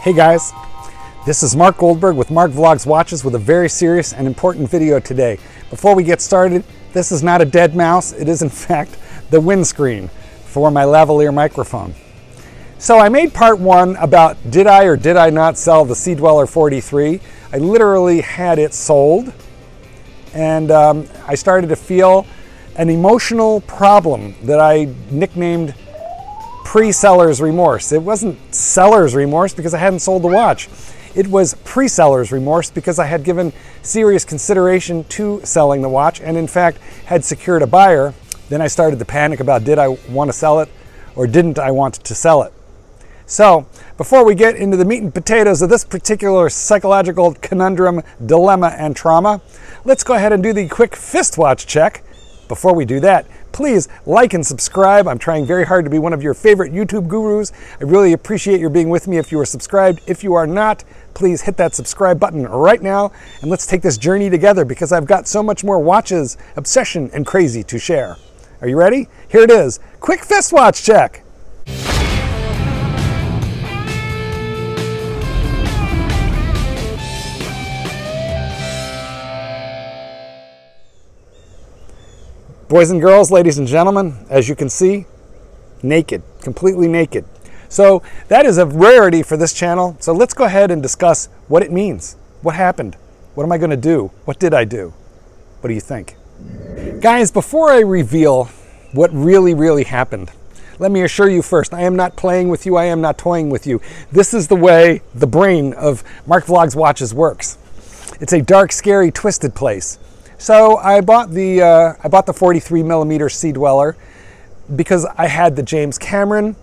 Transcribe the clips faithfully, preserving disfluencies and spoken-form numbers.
Hey guys, this is Mark Goldberg with Mark Vlogs Watches with a very serious and important video today. Before we get started, this is not a dead mouse. It is in fact the windscreen for my lavalier microphone. So I made part one about did I or did I not sell the Sea-Dweller forty-three. I literally had it sold, and um, I started to feel an emotional problem that I nicknamed pre-seller's remorse. It wasn't seller's remorse because I hadn't sold the watch. It was pre-seller's remorse because I had given serious consideration to selling the watch and in fact had secured a buyer. Then I started to panic about did I want to sell it or didn't I want to sell it. So before we get into the meat and potatoes of this particular psychological conundrum, dilemma, and trauma, let's go ahead and do the quick wristwatch check. Before we do that, please like and subscribe. I'm trying very hard to be one of your favorite YouTube gurus. I really appreciate your being with me if you are subscribed. If you are not, please hit that subscribe button right now and let's take this journey together because I've got so much more watches, obsession, and crazy to share. Are you ready? Here it is. Quick fist watch check. Boys and girls, ladies and gentlemen, as you can see, naked, completely naked. So that is a rarity for this channel. So let's go ahead and discuss what it means. What happened? What am I going to do? What did I do? What do you think? Guys, before I reveal what really, really happened, let me assure you first, I am not playing with you. I am not toying with you. This is the way the brain of Mark Vlogs Watches works. It's a dark, scary, twisted place. So I bought the uh, I bought the forty-three millimeter Sea-Dweller because I had the James Cameron,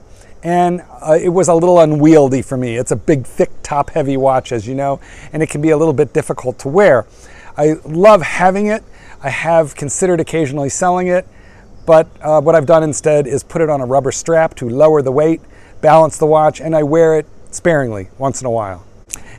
and uh, it was a little unwieldy for me. It's a big, thick, top-heavy watch, as you know, and it can be a little bit difficult to wear. I love having it. I have considered occasionally selling it, but uh, what I've done instead is put it on a rubber strap to lower the weight, balance the watch, and I wear it sparingly once in a while.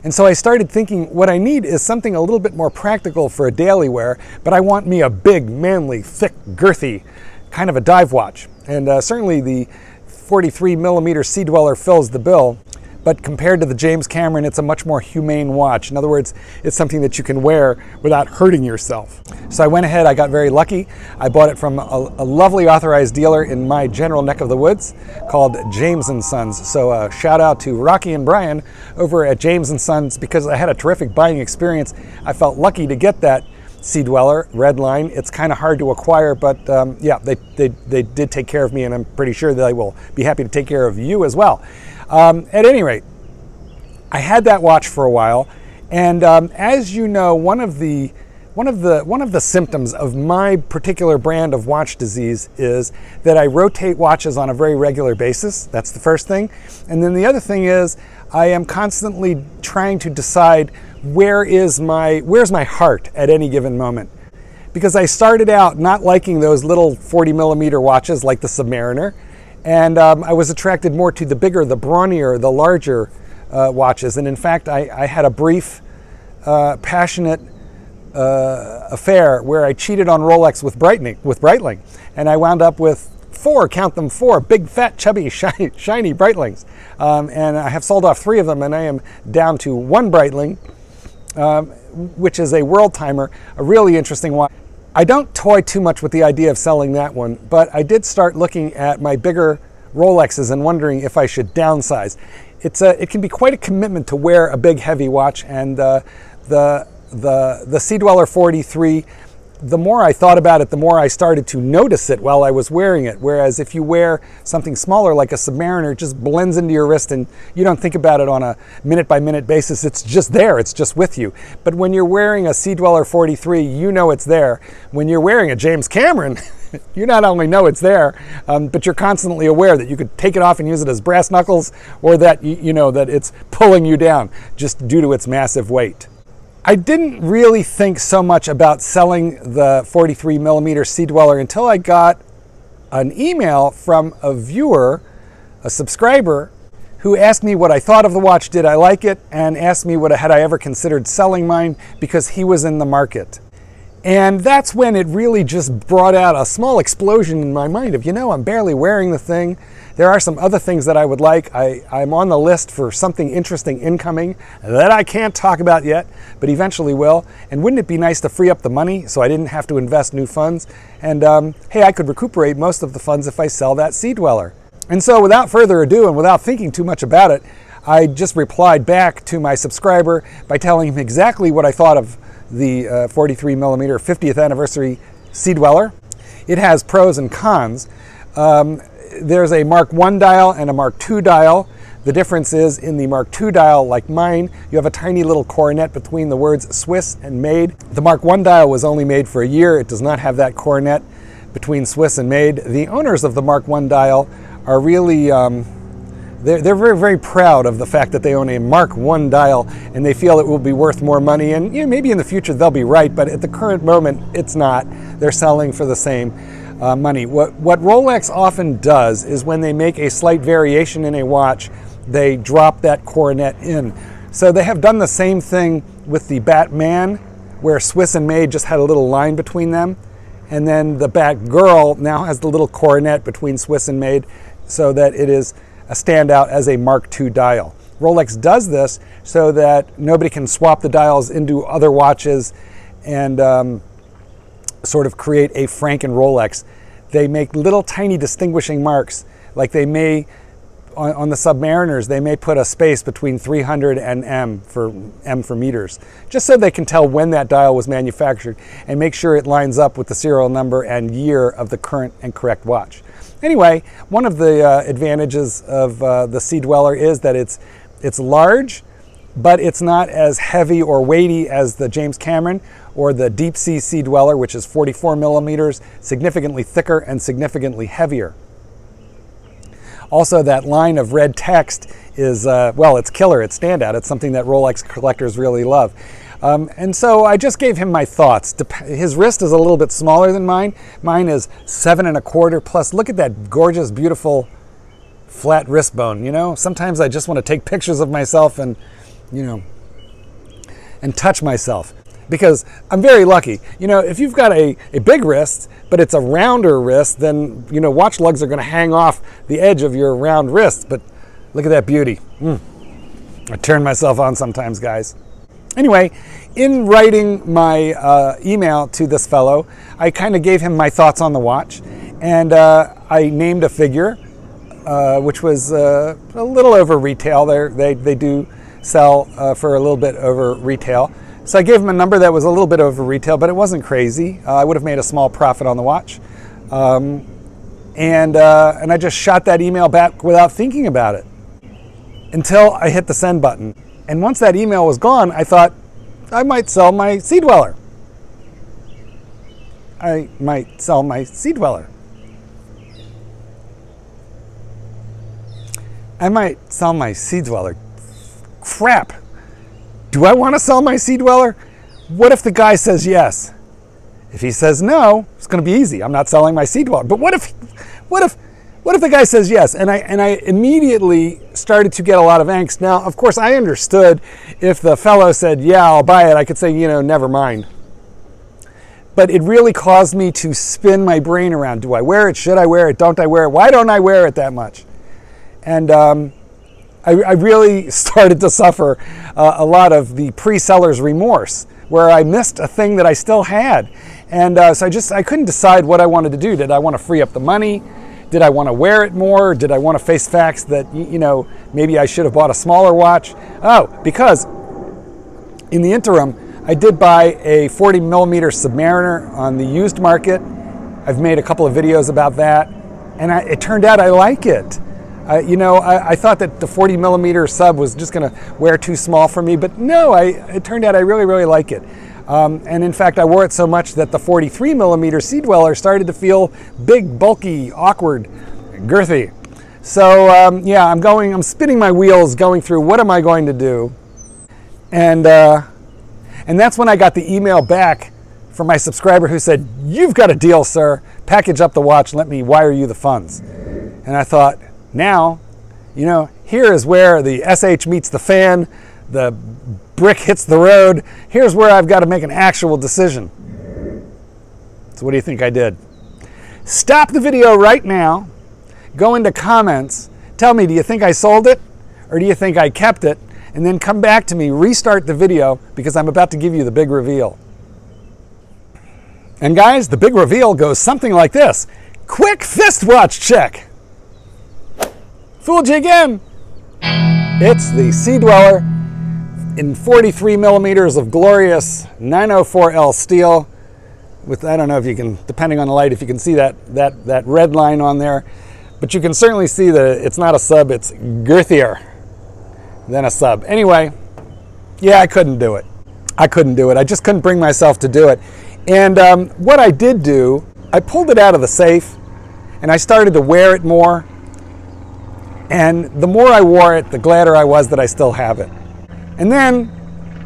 And so I started thinking what I need is something a little bit more practical for a daily wear, but I want me a big, manly, thick, girthy kind of a dive watch. And uh, certainly the forty-three millimeter Sea-Dweller fills the bill, but compared to the James Cameron, it's a much more humane watch. In other words, it's something that you can wear without hurting yourself. So I went ahead, I got very lucky. I bought it from a, a lovely authorized dealer in my general neck of the woods called James and Sons. So uh, shout out to Rocky and Brian over at James and Sons because I had a terrific buying experience. I felt lucky to get that Sea-Dweller red line. It's kind of hard to acquire, but um, yeah, they, they, they did take care of me and I'm pretty sure that they will be happy to take care of you as well. Um, at any rate, I had that watch for a while, and um, as you know, one of the one of the one of the symptoms of my particular brand of watch disease is that I rotate watches on a very regular basis. That's the first thing, and then the other thing is I am constantly trying to decide where is my where's my heart at any given moment, because I started out not liking those little forty millimeter watches like the Submariner. And um, I was attracted more to the bigger, the brawnier, the larger uh, watches. And in fact, I, I had a brief, uh, passionate uh, affair where I cheated on Rolex with Breitling, with Breitling. And I wound up with four, count them four, big, fat, chubby, shiny, shiny Breitlings. Um, and I have sold off three of them, and I am down to one Breitling, um, which is a world timer, a really interesting watch. I don't toy too much with the idea of selling that one, but I did start looking at my bigger Rolexes and wondering if I should downsize. It's a, it can be quite a commitment to wear a big, heavy watch, and uh, the, the, the Sea-Dweller forty-three, the more I thought about it, the more I started to notice it while I was wearing it, whereas if you wear something smaller like a Submariner, it just blends into your wrist and you don't think about it on a minute-by-minute basis. It's just there. It's just with you. But when you're wearing a Sea-Dweller forty-three, you know it's there. When you're wearing a James Cameron, you not only know it's there, um, but you're constantly aware that you could take it off and use it as brass knuckles, or that you, you know that it's pulling you down just due to its massive weight. I didn't really think so much about selling the forty-three millimeter Sea-Dweller until I got an email from a viewer, a subscriber, who asked me what I thought of the watch, did I like it, and asked me what had I ever considered selling mine because he was in the market. And that's when it really just brought out a small explosion in my mind of, you know, I'm barely wearing the thing. There are some other things that I would like. I, I'm on the list for something interesting incoming that I can't talk about yet, but eventually will. And wouldn't it be nice to free up the money so I didn't have to invest new funds? And um, hey, I could recuperate most of the funds if I sell that Sea-Dweller. And so without further ado and without thinking too much about it, I just replied back to my subscriber by telling him exactly what I thought of the uh, forty-three millimeter fiftieth anniversary Sea-Dweller. It has pros and cons. Um, there's a Mark one dial and a Mark two dial. The difference is in the Mark two dial, like mine, you have a tiny little coronet between the words Swiss and made. The Mark one dial was only made for a year. It does not have that coronet between Swiss and made. The owners of the Mark one dial are really, um, They're, they're very, very proud of the fact that they own a Mark one dial, and they feel it will be worth more money. And you know, maybe in the future they'll be right, but at the current moment, it's not. They're selling for the same uh, money. What, what Rolex often does is when they make a slight variation in a watch, they drop that coronet in. So they have done the same thing with the Batman, where Swiss and Made just had a little line between them. And then the Batgirl now has the little coronet between Swiss and Made, so that it is a standout as a Mark two dial. Rolex does this so that nobody can swap the dials into other watches and um, sort of create a Franken Rolex. They make little tiny distinguishing marks, like they may, on, on the Submariners, they may put a space between three hundred and M for, M for meters, just so they can tell when that dial was manufactured and make sure it lines up with the serial number and year of the current and correct watch. Anyway, one of the uh, advantages of uh, the Sea-Dweller is that it's, it's large, but it's not as heavy or weighty as the James Cameron or the Deepsea Sea-Dweller, which is forty-four millimeters, significantly thicker and significantly heavier. Also, that line of red text is, uh, well, it's killer, it's standout. It's something that Rolex collectors really love. Um, and so I just gave him my thoughts. His wrist is a little bit smaller than mine. Mine is seven and a quarter plus. Look at that gorgeous, beautiful flat wrist bone. You know, sometimes I just want to take pictures of myself and, you know, and touch myself, because I'm very lucky. You know, if you've got a, a big wrist, but it's a rounder wrist, then, you know, watch lugs are going to hang off the edge of your round wrist. But look at that beauty. Mm. I turn myself on sometimes, guys. Anyway, in writing my uh, email to this fellow, I kind of gave him my thoughts on the watch, and uh, I named a figure, uh, which was uh, a little over retail. They're, they they do sell uh, for a little bit over retail. So I gave him a number that was a little bit over retail, but it wasn't crazy. Uh, I would have made a small profit on the watch, um, and uh, and I just shot that email back without thinking about it until I hit the send button. And once that email was gone, I thought, I might sell my Sea-Dweller. I might sell my Sea-Dweller. I might sell my Sea-Dweller. Crap. Do I want to sell my Sea-Dweller? What if the guy says yes? If he says no, it's going to be easy. I'm not selling my Sea-Dweller. But what if, what if, What if the guy says yes? And I, and I immediately started to get a lot of angst. Now, of course, I understood if the fellow said, yeah, I'll buy it, I could say, you know, never mind. But it really caused me to spin my brain around. Do I wear it? Should I wear it? Don't I wear it? Why don't I wear it that much? And um, I, I really started to suffer uh, a lot of the pre-seller's remorse, where I missed a thing that I still had. And uh, so I just, I couldn't decide what I wanted to do. Did I want to free up the money? Did I want to wear it more? Did I want to face facts that, you know, maybe I should have bought a smaller watch? Oh, because in the interim, I did buy a forty millimeter Submariner on the used market. I've made a couple of videos about that. And I, it turned out I like it. I, you know, I, I thought that the forty millimeter sub was just going to wear too small for me. But no, I, it turned out I really, really like it. Um, and in fact, I wore it so much that the forty-three millimeter Sea-Dweller started to feel big, bulky, awkward, girthy. So um, yeah, I'm going, I'm spinning my wheels, going through what am I going to do? And, uh, and that's when I got the email back from my subscriber who said, you've got a deal, sir. Package up the watch, let me wire you the funds. And I thought, now, you know, here is where the S H meets the fan. The brick hits the road. Here's where I've got to make an actual decision. So what do you think I did? Stop the video right now, go into comments, tell me, do you think I sold it or do you think I kept it? And then come back to me, restart the video, because I'm about to give you the big reveal. And guys, the big reveal goes something like this. Quick fist watch check. Fooled you again. It's the Sea-Dweller in forty-three millimeters of glorious nine oh four L steel with, I don't know if you can, depending on the light, if you can see that, that, that red line on there, but you can certainly see that it's not a sub, it's girthier than a sub. Anyway, yeah, I couldn't do it. I couldn't do it. I just couldn't bring myself to do it. And um, what I did do, I pulled it out of the safe and I started to wear it more. And the more I wore it, the gladder I was that I still have it. And then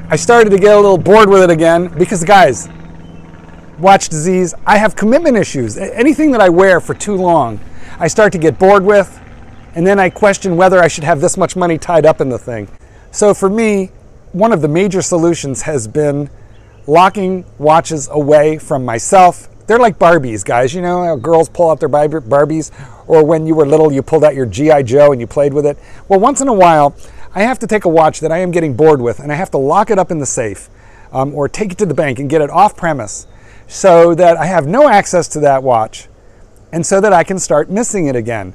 I started to get a little bored with it again because, guys, watch disease, I have commitment issues. Anything that I wear for too long, I start to get bored with. And then I question whether I should have this much money tied up in the thing. So for me, one of the major solutions has been locking watches away from myself. They're like Barbies, guys. You know how girls pull out their Barbies, or when you were little, you pulled out your G I Joe and you played with it. Well, once in a while, I have to take a watch that I am getting bored with and I have to lock it up in the safe um, or take it to the bank and get it off premise so that I have no access to that watch and so that I can start missing it again.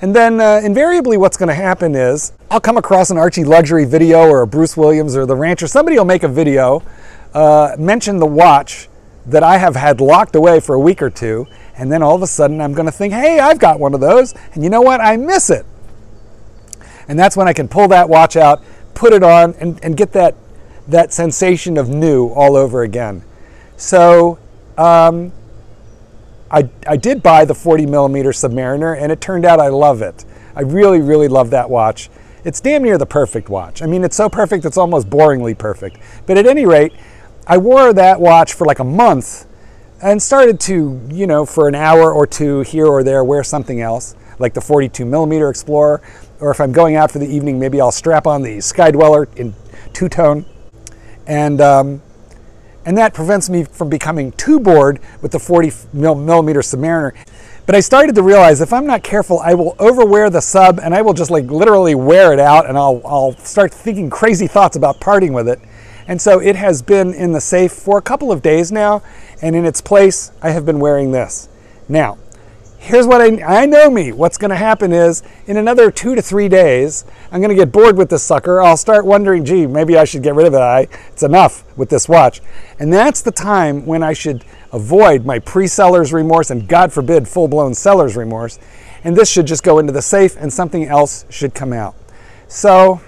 And then uh, invariably what's going to happen is I'll come across an Archie Luxury video or a Bruce Williams or The Rancher. Somebody will make a video, uh, mention the watch that I have had locked away for a week or two. And then all of a sudden I'm going to think, hey, I've got one of those. And you know what? I miss it. And that's when I can pull that watch out, put it on, and, and get that, that sensation of new all over again. So um, I, I did buy the forty millimeter Submariner, and it turned out I love it. I really, really love that watch. It's damn near the perfect watch. I mean, it's so perfect, it's almost boringly perfect. But at any rate, I wore that watch for like a month and started to, you know, for an hour or two here or there, wear something else, like the forty-two millimeter Explorer. Or if I'm going out for the evening, maybe I'll strap on the Skydweller in two-tone. And, um, and that prevents me from becoming too bored with the forty millimeter Submariner. But I started to realize if I'm not careful, I will overwear the sub and I will just like literally wear it out, and I'll, I'll start thinking crazy thoughts about parting with it. And so it has been in the safe for a couple of days now, and in its place, I have been wearing this. Now, here's what I, I know me. What's going to happen is in another two to three days, I'm going to get bored with this sucker. I'll start wondering, gee, maybe I should get rid of it. I, it's enough with this watch. And that's the time when I should avoid my pre-seller's remorse and, God forbid, full-blown seller's remorse. And this should just go into the safe and something else should come out. So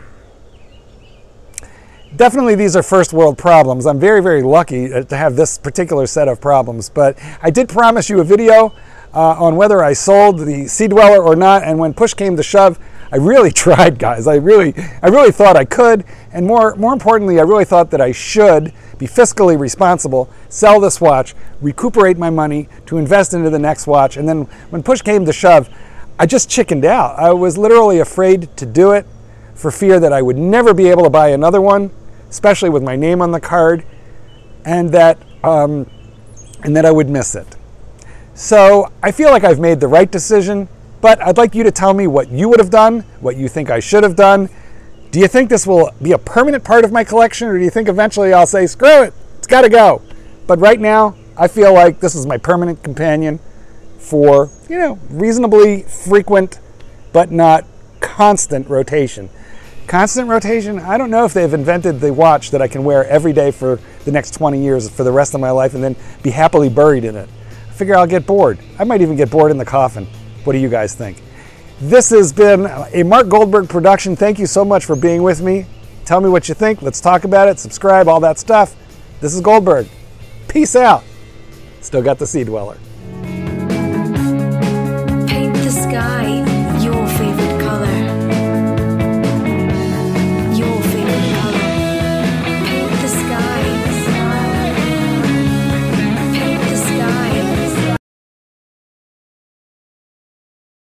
definitely these are first world problems. I'm very, very lucky to have this particular set of problems. But I did promise you a video Uh, on whether I sold the Sea-Dweller or not, and when push came to shove, I really tried, guys. I really, I really thought I could, and more, more importantly, I really thought that I should be fiscally responsible, sell this watch, recuperate my money to invest into the next watch, and then when push came to shove, I just chickened out. I was literally afraid to do it for fear that I would never be able to buy another one, especially with my name on the card, and that, um, and that I would miss it. So I feel like I've made the right decision, but I'd like you to tell me what you would have done, what you think I should have done. Do you think this will be a permanent part of my collection, or do you think eventually I'll say, screw it, it's got to go? But right now, I feel like this is my permanent companion for, you know, reasonably frequent, but not constant rotation. Constant rotation, I don't know if they've invented the watch that I can wear every day for the next twenty years, for the rest of my life, and then be happily buried in it. Figure I'll get bored. I might even get bored in the coffin. What do you guys think? This has been a Mark Goldberg production. Thank you so much for being with me. Tell me what you think. Let's talk about it. Subscribe, all that stuff. This is Goldberg. Peace out. Still got the Sea-Dweller.